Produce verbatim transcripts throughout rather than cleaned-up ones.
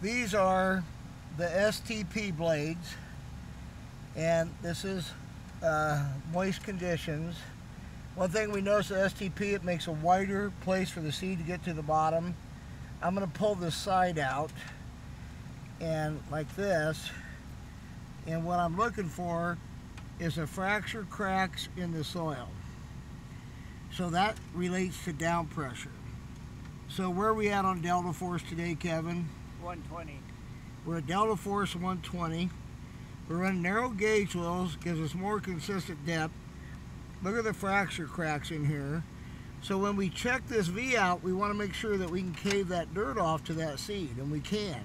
These are the S T P blades, and this is uh, moist conditions. One thing we notice with S T P, it makes a wider place for the seed to get to the bottom. I'm going to pull this side out, and like this, and what I'm looking for is a fracture cracks in the soil. So that relates to down pressure. So where are we at on DeltaForce today, Kevin? one twenty. We're at DeltaForce one twenty. We're running narrow gauge wheels, gives us more consistent depth. Look at the fracture cracks in here. So when we check this V out, we want to make sure that we can cave that dirt off to that seed, and we can.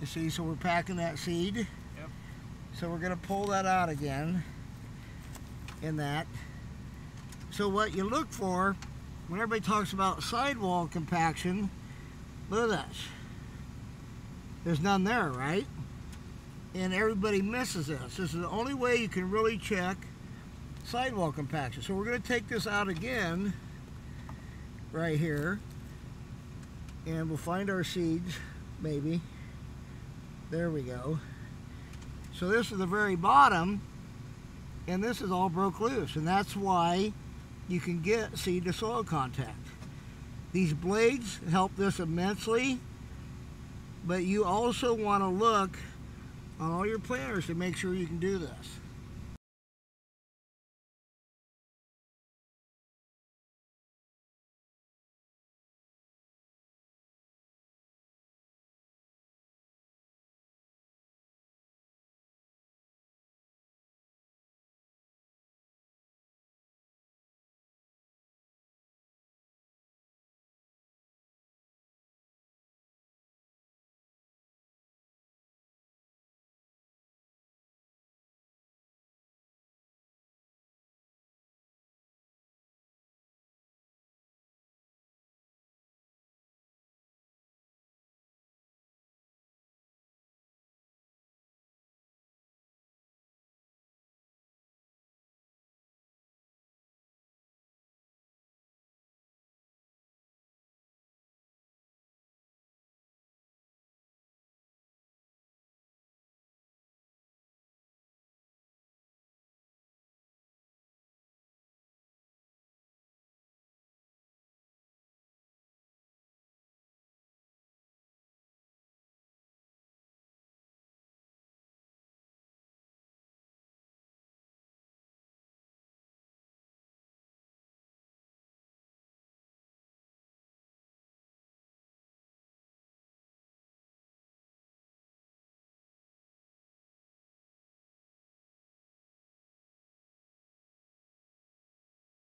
You see, so we're packing that seed. Yep. So we're going to pull that out again in that. So what you look for, when everybody talks about sidewall compaction, look at this. There's none there, right? And everybody misses this. This is the only way you can really check sidewall compaction. So we're going to take this out again right here, and we'll find our seeds, maybe. There we go. So this is the very bottom, and this is all broke loose, and that's why you can get seed to soil contact. These blades help this immensely, but you also want to look on all your planters to make sure you can do this.